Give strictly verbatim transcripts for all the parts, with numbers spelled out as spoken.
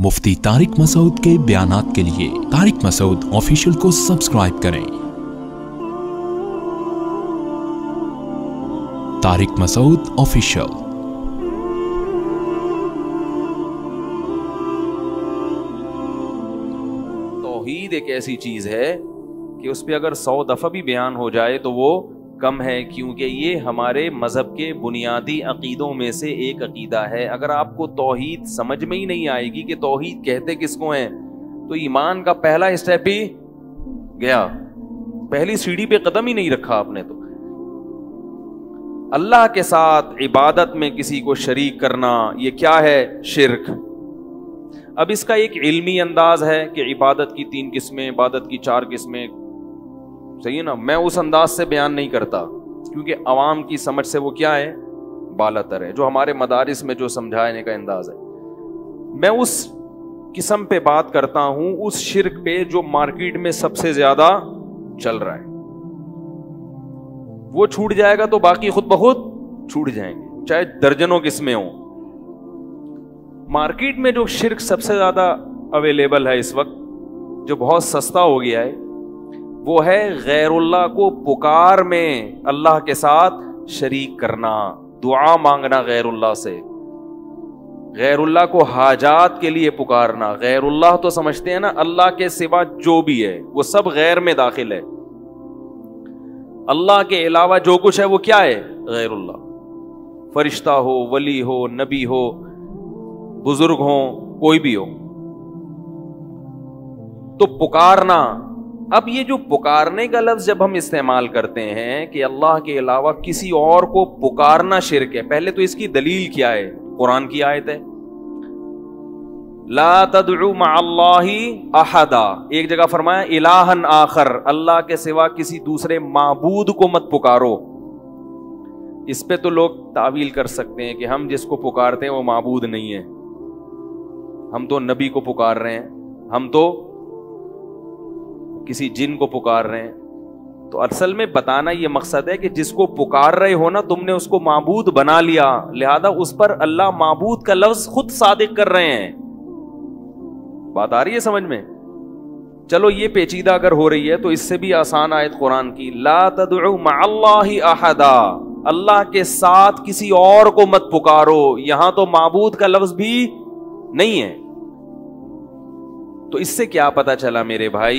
मुफ्ती तारिक मसूद के बयानात के लिए तारिक मसूद ऑफिशियल को सब्सक्राइब करें। तारिक मसूद ऑफिशियल। तौहीद एक ऐसी चीज है कि उस पर अगर सौ दफा भी बयान हो जाए तो वो कम है, क्योंकि ये हमारे मजहब के बुनियादी अकीदों में से एक अकीदा है। अगर आपको तौहीद समझ में ही नहीं आएगी कि तौहीद कहते किसको हैं, तो ईमान का पहला स्टेप ही गया, पहली सीढ़ी पे कदम ही नहीं रखा आपने। तो अल्लाह के साथ इबादत में किसी को शरीक करना, ये क्या है? शिर्क। अब इसका एक इल्मी अंदाज है कि इबादत की तीन किस्में, इबादत की चार किस्में, सही है ना। मैं उस अंदाज से बयान नहीं करता क्योंकि आवाम की समझ से वो क्या है, बालातर है, जो हमारे मदारिस में जो समझाने का अंदाज है। मैं उस किस्म पे बात करता हूं, उस शिर्क पे जो मार्केट में सबसे ज्यादा चल रहा है। वो छूट जाएगा तो बाकी खुद बखुद छूट जाएंगे, चाहे दर्जनों किस्में हों। मार्केट में जो शिर्क सबसे ज्यादा अवेलेबल है इस वक्त, जो बहुत सस्ता हो गया है, वो है गैरुल्लाह को पुकार में अल्लाह के साथ शरीक करना, दुआ मांगना गैरुल्लाह से, गैरुल्लाह को हाजात के लिए पुकारना। गैरुल्लाह तो समझते हैं ना, अल्लाह के सिवा जो भी है वो सब गैर में दाखिल है। अल्लाह के अलावा जो कुछ है वो क्या है? गैरुल्लाह। फरिश्ता हो, वली हो, नबी हो, बुजुर्ग हो, कोई भी हो, तो पुकारना। अब ये जो पुकारने का लफ्ज जब हम इस्तेमाल करते हैं कि अल्लाह के अलावा किसी और को पुकारना शिर्क है, पहले तो इसकी दलील क्या है? कुरान की आयत है, ला तदउ मअल्लाहि अहदा। एक जगह फरमाया इलाहन आखर, अल्लाह के सिवा किसी दूसरे माबूद को मत पुकारो। इस पे तो लोग तावील कर सकते हैं कि हम जिसको पुकारते हैं वो माबूद नहीं है, हम तो नबी को पुकार रहे हैं, हम तो किसी जिन को पुकार रहे हैं। तो असल में बताना यह मकसद है कि जिसको पुकार रहे हो ना, तुमने उसको माबूद बना लिया, लिहाजा उस पर अल्लाह माबूद का लफ्ज खुद सादिक कर रहे हैं। बात आ रही है समझ में? चलो ये पेचीदा अगर हो रही है तो इससे भी आसान आयत कुरान की, ला तदउ मअल्लाहि अहदा, अल्लाह के साथ किसी और को मत पुकारो। यहां तो माबूद का लफ्ज भी नहीं है। तो इससे क्या पता चला मेरे भाई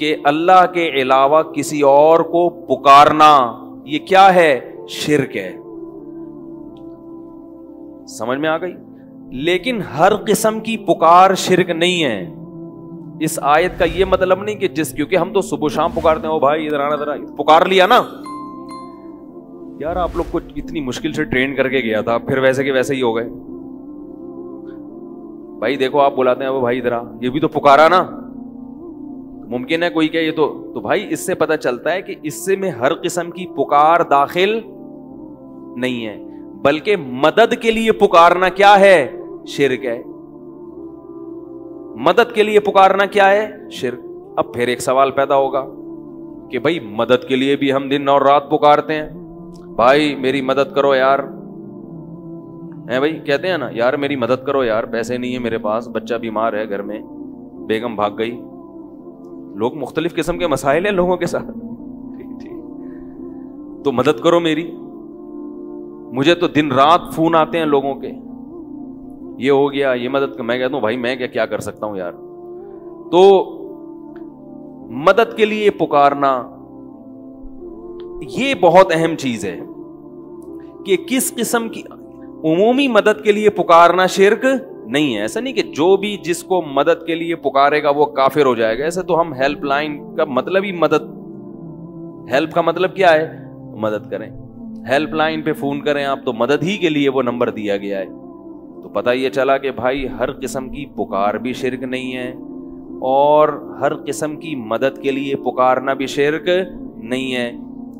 कि अल्लाह के अलावा किसी और को पुकारना ये क्या है? शिर्क है। समझ में आ गई? लेकिन हर किस्म की पुकार शिर्क नहीं है। इस आयत का ये मतलब नहीं कि जिस, क्योंकि हम तो सुबह शाम पुकारते हैं, ओ भाई इधर आना, जरा पुकार लिया ना। यार आप लोग को इतनी मुश्किल से ट्रेन करके गया था, फिर वैसे के वैसे ही हो गए। भाई देखो आप बुलाते हैं, वो भाई इधर आ, ये भी तो पुकारा ना। मुमकिन है कोई क्या ये तो तो भाई इससे पता चलता है कि इससे में हर किस्म की पुकार दाखिल नहीं है, बल्कि मदद के लिए पुकारना क्या है? शिर्क है। मदद के लिए पुकारना क्या है? शिर्क। अब फिर एक सवाल पैदा होगा कि भाई मदद के लिए भी हम दिन और रात पुकारते हैं, भाई मेरी मदद करो यार, है भाई कहते हैं ना, यार मेरी मदद करो यार, पैसे नहीं है मेरे पास, बच्चा बीमार है, घर में बेगम भाग गई। लोग मुख्तलिफ किस्म के मसाइल हैं लोगों के साथ, ठीक ठीक, तो मदद करो मेरी। मुझे तो दिन रात फोन आते हैं लोगों के, ये हो गया ये मदद कर, मैं कहता हूं भाई मैं क्या क्या कर सकता हूं यार। तो मदद के लिए पुकारना ये बहुत अहम चीज है कि किस किस्म की उमूमी मदद के लिए पुकारना शिर्क नहीं है। ऐसा नहीं कि जो भी जिसको मदद के लिए पुकारेगा वो काफिर हो जाएगा, ऐसा तो हम हेल्पलाइन का मतलब ही मदद, हेल्प का मतलब क्या है? मदद करें। हेल्पलाइन पे फोन करें आप, तो मदद ही के लिए वो नंबर दिया गया है। तो पता ये चला कि भाई हर किस्म की पुकार भी शिर्क नहीं है और हर किस्म की मदद के लिए पुकारना भी शिर्क नहीं है।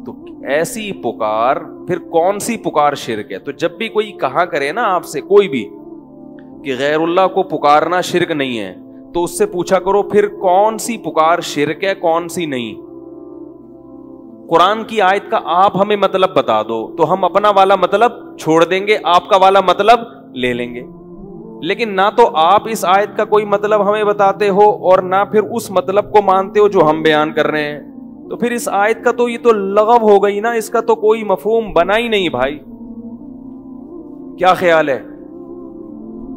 तो ऐसी पुकार फिर कौन सी पुकार शिर्क है? तो जब भी कोई कहा करे ना आपसे कोई भी कि गैरुल्लाह को पुकारना शिर्क नहीं है, तो उससे पूछा करो फिर कौन सी पुकार शिर्क है कौन सी नहीं। कुरान की आयत का आप हमें मतलब बता दो तो हम अपना वाला मतलब छोड़ देंगे, आपका वाला मतलब ले लेंगे। लेकिन ना तो आप इस आयत का कोई मतलब हमें बताते हो और ना फिर उस मतलब को मानते हो जो हम बयान कर रहे हैं। तो फिर इस आयत का तो ये तो लगव हो गई ना, इसका तो कोई मफहूम बना ही नहीं भाई। क्या ख्याल है?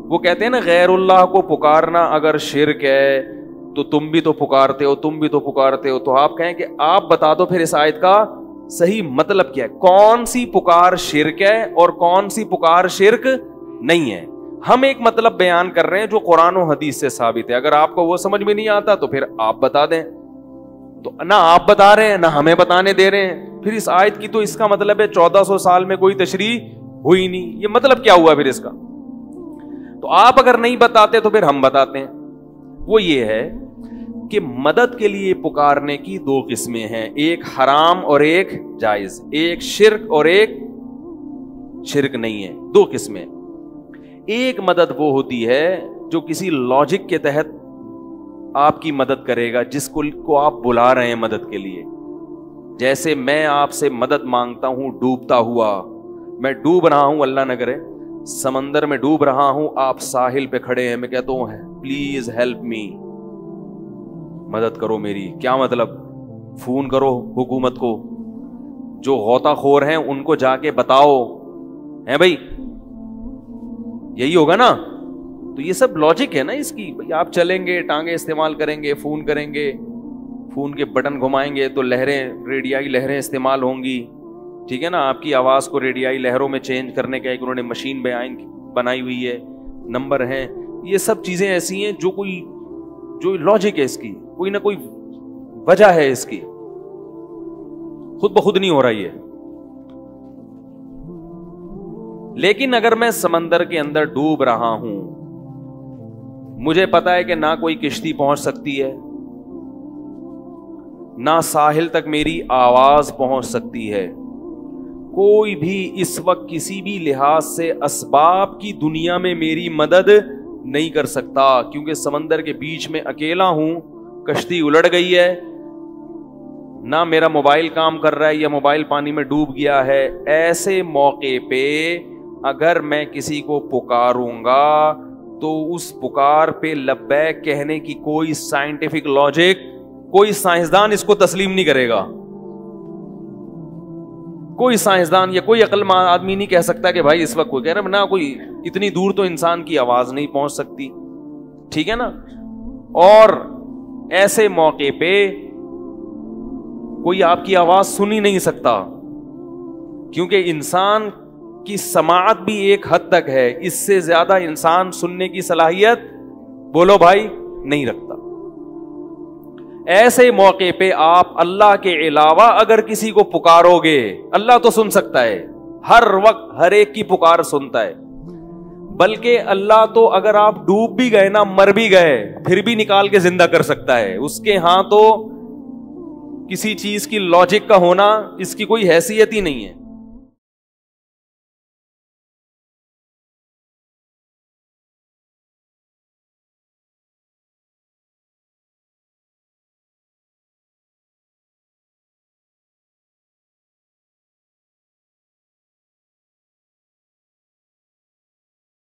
वो कहते हैं ना, गैरुल्लाह को पुकारना अगर शिर्क है तो तुम भी तो पुकारते हो, तुम भी तो पुकारते हो। तो आप कहें कि आप बता दो फिर इस आयत का सही मतलब क्या है, कौन सी पुकार शिर्क है और कौन सी पुकार शिर्क नहीं है। हम एक मतलब बयान कर रहे हैं जो कुरान और हदीस से साबित है। अगर आपको वो समझ में नहीं आता तो फिर आप बता दें। तो ना आप बता रहे हैं ना हमें बताने दे रहे हैं। फिर इस आयत की तो इसका मतलब है चौदह सौ साल में कोई तशरीह हुई नहीं, ये मतलब क्या हुआ फिर इसका? तो आप अगर नहीं बताते तो फिर हम बताते हैं। वो ये है कि मदद के लिए पुकारने की दो किस्में हैं, एक हराम और एक जायज, एक शिर्क और एक शिर्क नहीं है, दो किस्में। एक मदद वो होती है जो किसी लॉजिक के तहत आपकी मदद करेगा, जिसको को आप बुला रहे हैं मदद के लिए। जैसे मैं आपसे मदद मांगता हूं डूबता हुआ, मैं डूब रहा हूं, अल्लाह न करे समंदर में डूब रहा हूं, आप साहिल पे खड़े हैं, मैं कहता हूं प्लीज हेल्प मी, मदद करो मेरी। क्या मतलब? फोन करो हुकूमत को, जो गौताखोर हैं उनको जाके बताओ, हैं भाई, यही होगा ना। तो ये सब लॉजिक है ना इसकी, भाई आप चलेंगे, टांगे इस्तेमाल करेंगे, फोन करेंगे, फोन के बटन घुमाएंगे तो लहरें, रेडियाई लहरें इस्तेमाल होंगी, ठीक है ना। आपकी आवाज़ को रेडियाई लहरों में चेंज करने का एक उन्होंने मशीन बयान बनाई हुई है, नंबर हैं, ये सब चीज़ें ऐसी हैं जो कोई जो लॉजिक है इसकी, कोई ना कोई वजह है इसकी, खुद ब खुद नहीं हो रहा ये। लेकिन अगर मैं समंदर के अंदर डूब रहा हूं, मुझे पता है कि ना कोई किश्ती पहुंच सकती है, ना साहिल तक मेरी आवाज पहुंच सकती है, कोई भी इस वक्त किसी भी लिहाज से असबाब की दुनिया में मेरी मदद नहीं कर सकता, क्योंकि समंदर के बीच में अकेला हूं, कश्ती उलट गई है, ना मेरा मोबाइल काम कर रहा है या मोबाइल पानी में डूब गया है। ऐसे मौके पे अगर मैं किसी को पुकारूंगा तो उस पुकार पे लब्बैक कहने की कोई साइंटिफिक लॉजिक, कोई साइंसदान इसको तस्लीम नहीं करेगा। कोई साइंसदान या कोई अक्लमंद आदमी नहीं कह सकता कि भाई इस वक्त कोई कह रहा है ना, कोई इतनी दूर तो इंसान की आवाज नहीं पहुंच सकती, ठीक है ना। और ऐसे मौके पे कोई आपकी आवाज सुन ही नहीं सकता, क्योंकि इंसान की समाअत भी एक हद तक है, इससे ज्यादा इंसान सुनने की सलाहियत बोलो भाई नहीं रखता। ऐसे मौके पे आप अल्लाह के अलावा अगर किसी को पुकारोगे, अल्लाह तो सुन सकता है, हर वक्त हर एक की पुकार सुनता है, बल्कि अल्लाह तो अगर आप डूब भी गए ना, मर भी गए, फिर भी निकाल के जिंदा कर सकता है। उसके हां तो किसी चीज की लॉजिक का होना, इसकी कोई हैसियत ही नहीं है।